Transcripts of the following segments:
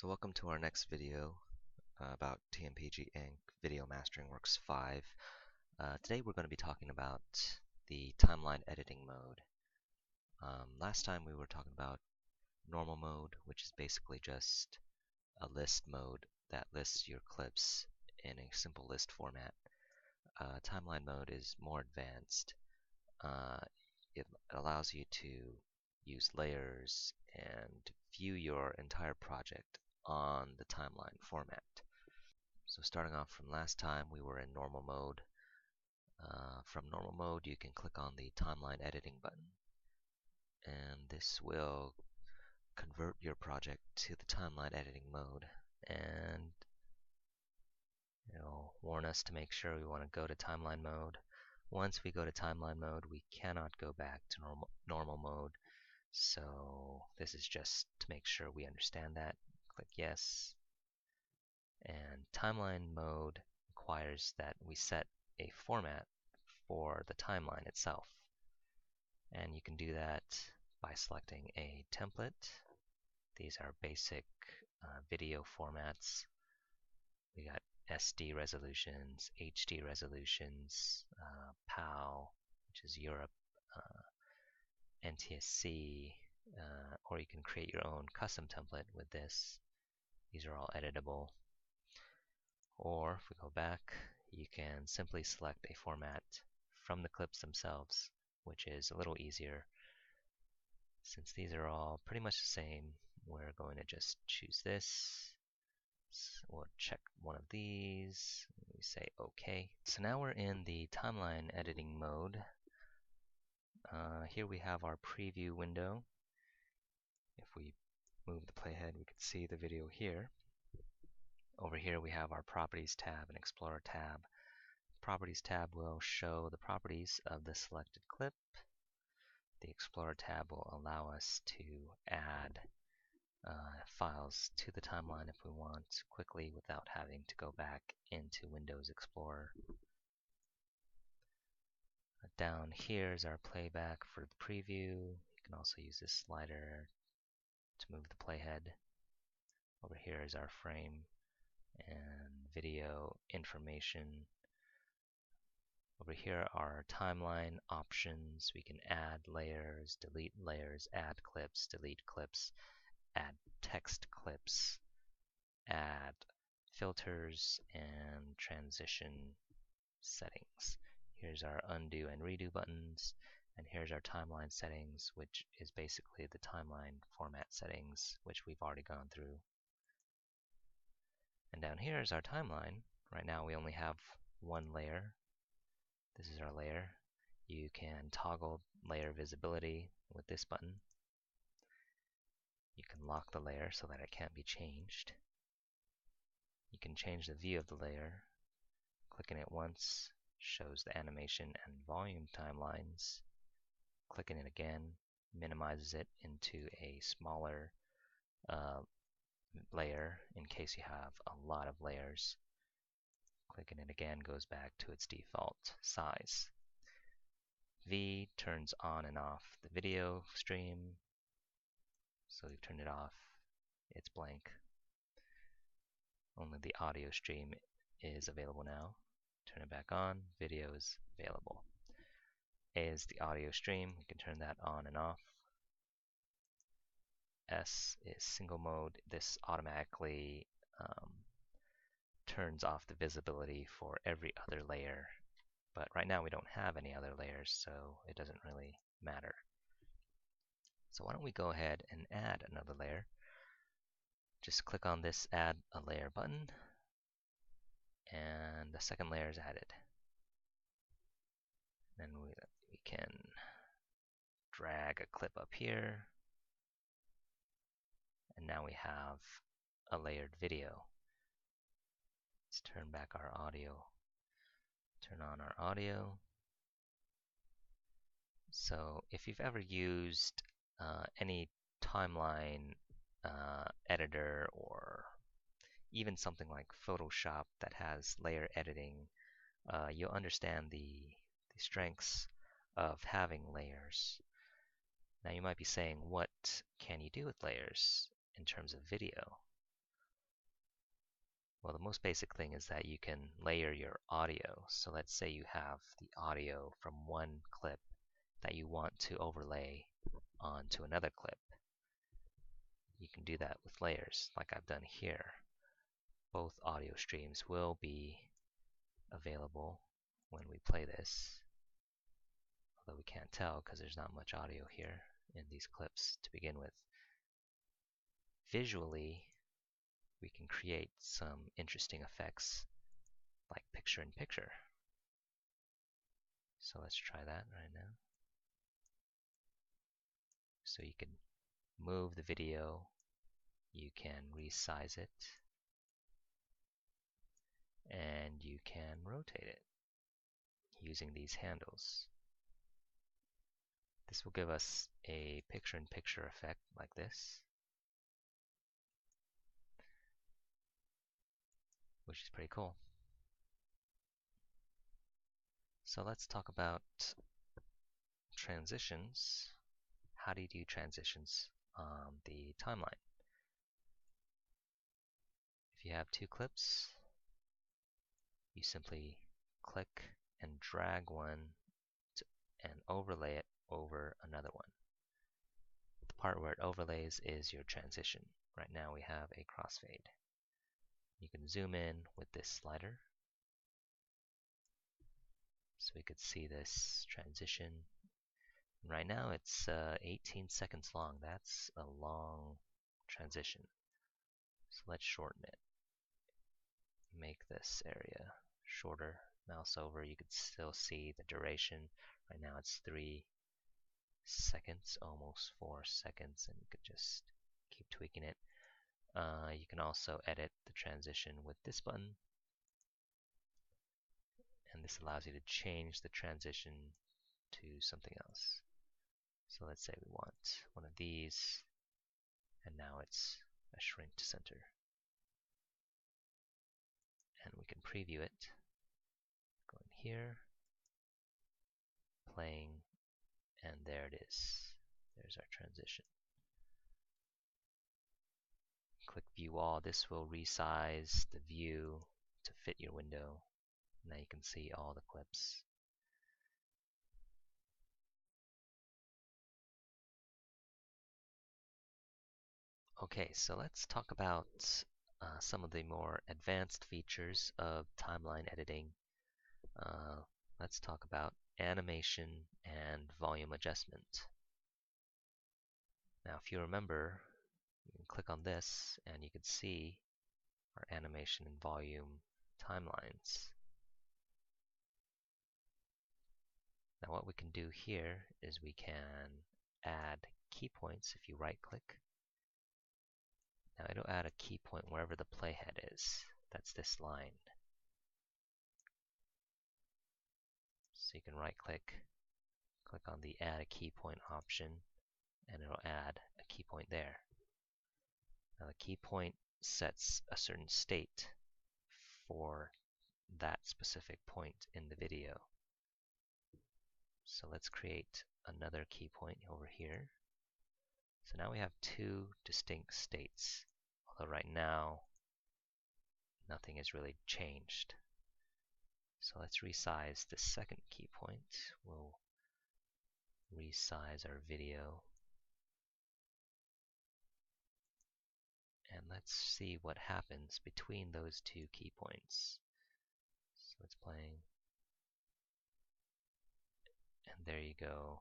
So welcome to our next video about TMPGEnc Video Mastering Works 5. Today we're going to be talking about the Timeline Editing Mode. Last time we were talking about Normal Mode, which is basically just a list mode that lists your clips in a simple list format. Timeline Mode is more advanced. It allows you to use layers and view your entire project on the timeline format. So starting off from last time, we were in Normal Mode. From Normal Mode, you can click on the Timeline Editing button, and this will convert your project to the Timeline Editing Mode, and it'll warn us to make sure we want to go to Timeline Mode. Once we go to Timeline Mode, we cannot go back to normal Mode. So this is just to make sure we understand that. Click yes. And Timeline Mode requires that we set a format for the timeline itself. And you can do that by selecting a template. These are basic video formats. We got SD resolutions, HD resolutions, PAL, which is Europe, NTSC, or you can create your own custom template with this. These are all editable. Or if we go back, you can simply select a format from the clips themselves, which is a little easier. Since these are all pretty much the same, we're going to just choose this. So we'll check one of these. We say OK. So now we're in the timeline editing mode. Here we have our preview window. If we move the playhead, we can see the video here. Over here we have our Properties tab and Explorer tab. The Properties tab will show the properties of the selected clip. The Explorer tab will allow us to add files to the timeline if we want quickly without having to go back into Windows Explorer. Down here is our playback for the preview. You can also use this slider to move the playhead. Over here is our frame and video information. Over here are timeline options. We can add layers, delete layers, add clips, delete clips, add text clips, add filters, and transition settings. Here's our undo and redo buttons, and here's our timeline settings, which is basically the timeline format settings, which we've already gone through. And down here is our timeline. Right now we only have one layer. This is our layer. You can toggle layer visibility with this button. You can lock the layer so that it can't be changed. You can change the view of the layer. Clicking it once shows the animation and volume timelines. Clicking it again minimizes it into a smaller layer in case you have a lot of layers. Clicking it again goes back to its default size. V turns on and off the video stream. So we've turned it off. It's blank. Only the audio stream is available now. Turn it back on, video is available. A is the audio stream, we can turn that on and off. S is single mode, this automatically turns off the visibility for every other layer, but right now we don't have any other layers, so it doesn't really matter. So why don't we go ahead and add another layer. Just click on this add a layer button, and the second layer is added. Then we can drag a clip up here, and now we have a layered video. Let's turn back our audio, turn on our audio. So if you've ever used any timeline editor or even something like Photoshop that has layer editing, you'll understand the strengths of having layers. Now you might be saying, what can you do with layers in terms of video? Well, the most basic thing is that you can layer your audio. So let's say you have the audio from one clip that you want to overlay onto another clip. You can do that with layers, like I've done here. Both audio streams will be available when we play this, although we can't tell because there's not much audio here in these clips to begin with. Visually, we can create some interesting effects like picture-in-picture. So let's try that right now. So you can move the video, you can resize it, and you can rotate it using these handles. This will give us a picture-in-picture effect like this, which is pretty cool. So let's talk about transitions. How do you do transitions on the timeline? If you have two clips, you simply click and drag one and overlay it over another one. The part where it overlays is your transition. Right now we have a crossfade. You can zoom in with this slider, so we could see this transition. Right now it's 18 seconds long. That's a long transition. So let's shorten it. Make this area shorter. Mouse over, you could still see the duration. Right now it's 3 seconds, almost 4 seconds, and you could just keep tweaking it. You can also edit the transition with this button, and this allows you to change the transition to something else. So let's say we want one of these, and now it's a shrink to center. And we can preview it. Go in here, playing, and there it is. There's our transition. Click view all. This will resize the view to fit your window. Now you can see all the clips. Okay, so let's talk about some of the more advanced features of timeline editing. Let's talk about animation and volume adjustment. Now, if you remember, you can click on this and you can see our animation and volume timelines. Now what we can do here is we can add key points if you right click. Now it'll add a key point wherever the playhead is. That's this line. So you can right click, click on the add a key point option, and it'll add a key point there. Now the key point sets a certain state for that specific point in the video. So let's create another key point over here. So now we have two distinct states, although right now nothing has really changed. So let's resize the second key point. We'll resize our video. And let's see what happens between those two key points. So it's playing. And there you go.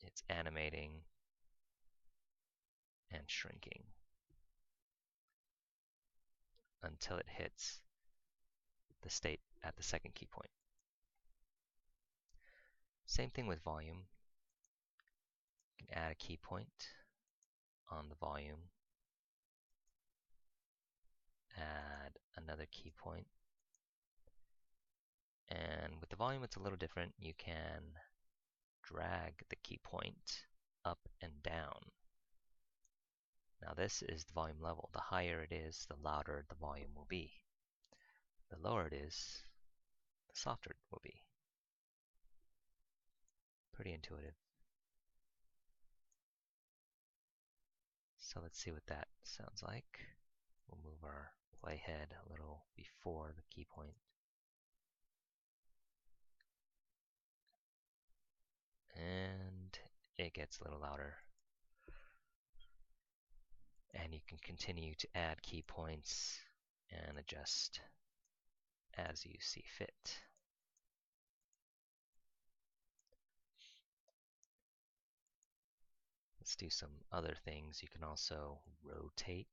It's animating and shrinking until it hits the state at the second key point. Same thing with volume. You can add a key point on the volume, add another key point, and with the volume it's a little different. You can drag the key point up and down. Now this is the volume level. The higher it is, the louder the volume will be. The lower it is, the softer it will be. Pretty intuitive. So let's see what that sounds like We'll move our playhead a little before the key point. And it gets a little louder. And you can continue to add key points and adjust as you see fit. Let's do some other things. You can also rotate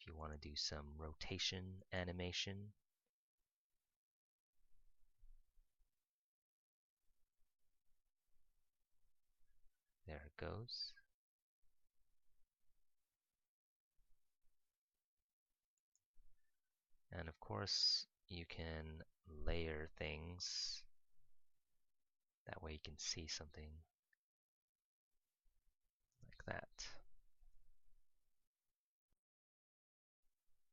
if you want to do some rotation animation. There it goes. And of course, you can layer things. That way you can see something like that.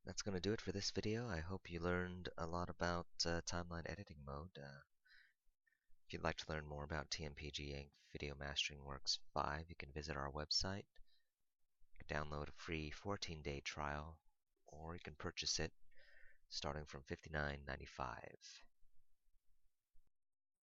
That's going to do it for this video. I hope you learned a lot about Timeline Editing Mode. If you'd like to learn more about TMPGEnc Video Mastering Works 5, you can visit our website, you can download a free 14-day trial, or you can purchase it starting from $59.95.